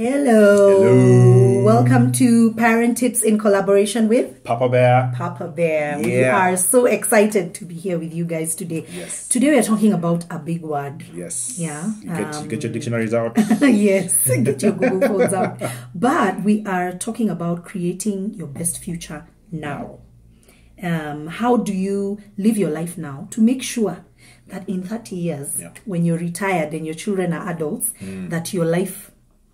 Hello. Welcome to Parent Tips in collaboration with Papa Bear. Yeah. We are so excited to be here with you guys today. Yes. Today we are talking about a big word. Yes. Yeah. You get your dictionaries out. Yes. Get your Google phones out. But we are talking about creating your best future now. How do you live your life now to make sure that in 30 years, yeah, when you're retired and your children are adults, that your life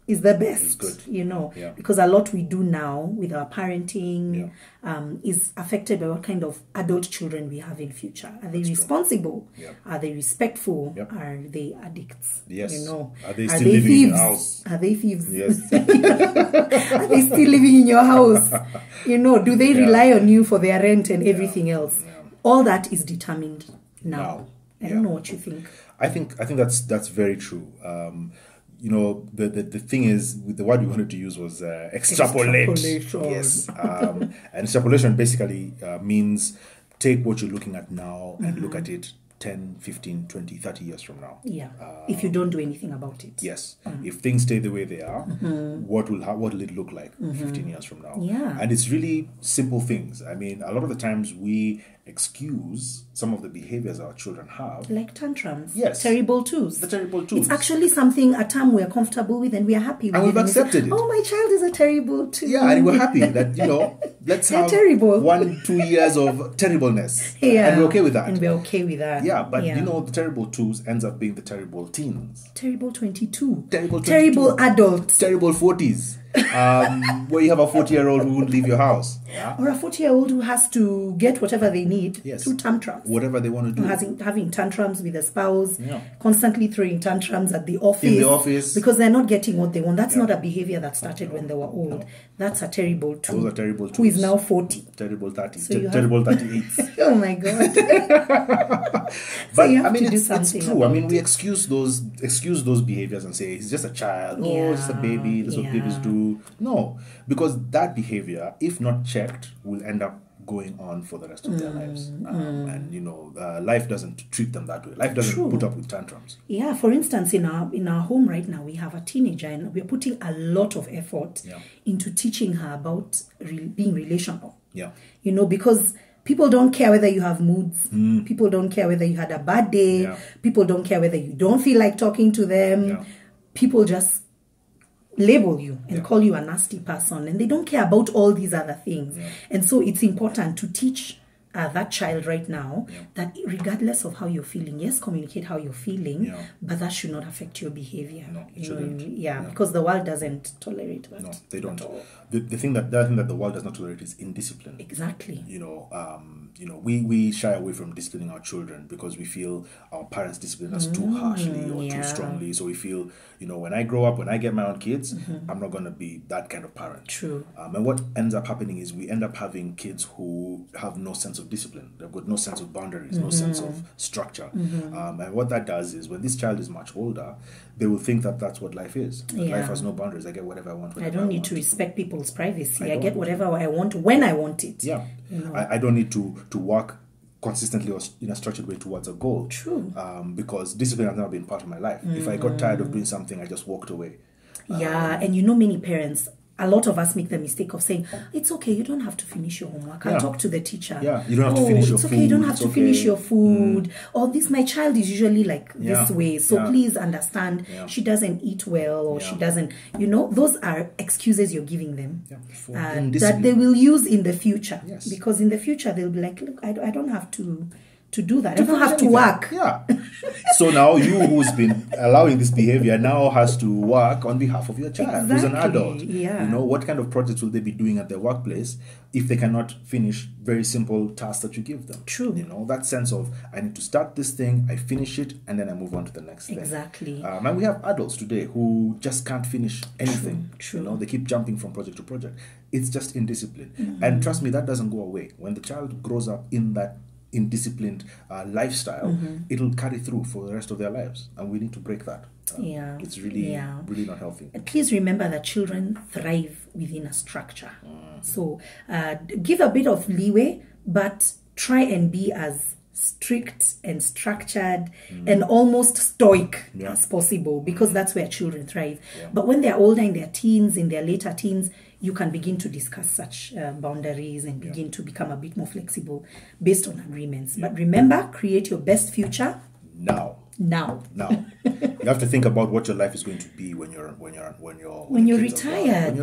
is the best, good, you know, yeah, because a lot we do now with our parenting, yeah, is affected by what kind of adult children we have in future. Are they responsible? Yep. Are they respectful? Yep. Are they addicts? Yes. You know, are they still living in your house? Are they thieves? Yes. Are they still living in your house? You know, do they, yeah, rely on you for their rent and everything, yeah, else? Yeah. All that is determined now. I don't know what you think. I think that's very true. You know, the thing is, the word we wanted to use was extrapolation. Yes. And extrapolation basically means take what you're looking at now and look at it 10, 15, 20, 30 years from now. Yeah. If you don't do anything about it. Yes. If things stay the way they are, what will it look like 15 years from now? Yeah. And it's really simple things. I mean, a lot of the times we excuse some of the behaviors our children have. Like tantrums. Yes. Terrible twos. The terrible twos. It's actually something, a term we're comfortable with and we're happy with. And we've accepted it. Oh, my child is a terrible two. Yeah, and we're happy that, you know, let's have terrible 1-2 years of terribleness. Yeah. And we're okay with that. And we're okay with that. Yeah, but, yeah, you know, the terrible twos ends up being the terrible teens. Terrible 22. Terrible 22. Terrible adults. Terrible 40s. Where you have a 40-year-old who won't leave your house. Yeah? Or a 40-year-old who has to get whatever they need, yes, through tantrums. Whatever they want to do. Having tantrums with a spouse, yeah, constantly throwing tantrums at the office. In the office. Because they're not getting what they want. That's, yeah, not a behavior that started, no, when they were old. No. That's a terrible two. Those are terrible twos. Who is now 40. Terrible 30. So terrible 38. Oh my God. But so you have, I mean, to do something. It's true. I mean, we excuse those behaviors and say, it's just a child. Yeah. Oh, it's just a baby. That's, yeah, what babies do. No, because that behavior, if not checked, will end up going on for the rest of their lives. And, you know, life doesn't treat them that way. Life doesn't, true, put up with tantrums. Yeah, for instance, in our home right now, we have a teenager and we're putting a lot of effort, yeah, into teaching her about being relational. Yeah. You know, because people don't care whether you have moods. People don't care whether you had a bad day. Yeah. People don't care whether you don't feel like talking to them. Yeah. People just label you and, yeah, call you a nasty person, and they don't care about all these other things, yeah, and so it's important to teach that child right now, yeah, that regardless of how you're feeling, yes, communicate how you're feeling, yeah, but that should not affect your behavior. No, it shouldn't. Yeah, yeah, because the world doesn't tolerate that. No, they don't. The thing that the world does not tolerate is indiscipline. Exactly. You know, we shy away from disciplining our children because we feel our parents discipline us too harshly or, yeah, too strongly. So we feel, you know, when I grow up, when I get my own kids, I'm not going to be that kind of parent. True. And what ends up happening is we end up having kids who have no sense of discipline. They've got no sense of boundaries, no sense of structure, and what that does is when this child is much older, they will think that that's what life is, that, yeah, life has no boundaries. I get whatever I want whenever I don't need to respect people's privacy. I get whatever I want when I want it. Yeah, you know? I don't need to work consistently or in a structured way towards a goal. True. Because discipline has never been part of my life. If I got tired of doing something, I just walked away. Yeah. And you know, many parents, a lot of us make the mistake of saying, it's okay, you don't have to finish your homework. I'll, yeah, talk to the teacher. Yeah, you don't have to finish your food. It's okay, you don't have to finish your food. Or this, my child is usually like, yeah, this way. So, yeah, please understand, yeah, she doesn't eat well, or, yeah, she doesn't, you know, those are excuses you're giving them, yeah, that they will use in the future. Yes. Because in the future, they'll be like, look, I don't have to do that. I don't have to work. Yeah. So now you, who's been allowing this behavior, now has to work on behalf of your child, exactly, who's an adult. Yeah. You know, what kind of projects will they be doing at their workplace if they cannot finish very simple tasks that you give them? True. You know, that sense of, I need to start this thing, I finish it, and then I move on to the next thing. Exactly. And we have adults today who just can't finish anything. True. You know, they keep jumping from project to project. It's just indiscipline. And trust me, that doesn't go away. When the child grows up in that indisciplined lifestyle, it'll carry through for the rest of their lives, and we need to break that. Yeah, it's really, yeah, really not healthy. And please remember that children thrive within a structure, so give a bit of leeway, but try and be as strict and structured and almost stoic as possible, because that's where children thrive. But when they're older, in their teens, in their later teens, you can begin to discuss such boundaries and begin to become a bit more flexible based on agreements. But remember, create your best future now. Now you have to think about what your life is going to be when you're retired. When you're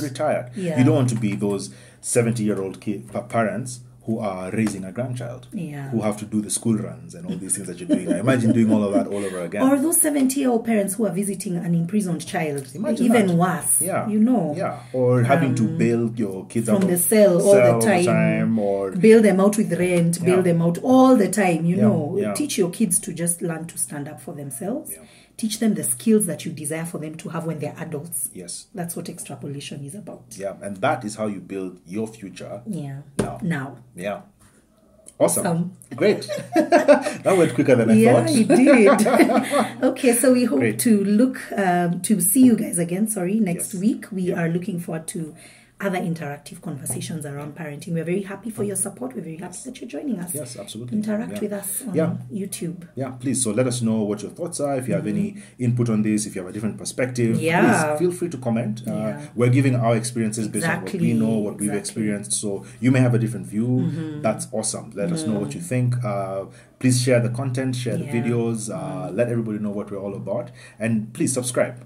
retired, you don't want to be those 70-year-old parents who are raising a grandchild, who have to do the school runs and all these things that you're doing. I imagine doing all of that all over again. Or those 70-year-old parents who are visiting an imprisoned child. Imagine even that. Worse. You know. Or having to bail your kids out from the cell all the time, or bail them out with rent, bail them out all the time. You know. Teach your kids to just learn to stand up for themselves. Teach them the skills that you desire for them to have when they're adults. Yes. That's what extrapolation is about. Yeah, and that is how you build your future. Yeah. Now. Yeah. Awesome. Great. That went quicker than I thought. Yeah, it did. Okay, so we hope to look, to see you guys again, next week. We are looking forward to other interactive conversations around parenting. We're very happy for your support. We're very happy that you're joining us. Yes, absolutely. Interact with us on YouTube. Yeah, please. So let us know what your thoughts are. If you have any input on this, if you have a different perspective, please feel free to comment. We're giving our experiences based on what we know, what we've experienced. So you may have a different view. That's awesome. Let us know what you think. Please share the content, share the videos. Let everybody know what we're all about. And please subscribe.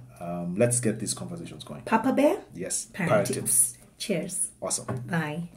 Let's get these conversations going. Papa Bear? Yes. Parent Tips. Cheers. Awesome. Bye.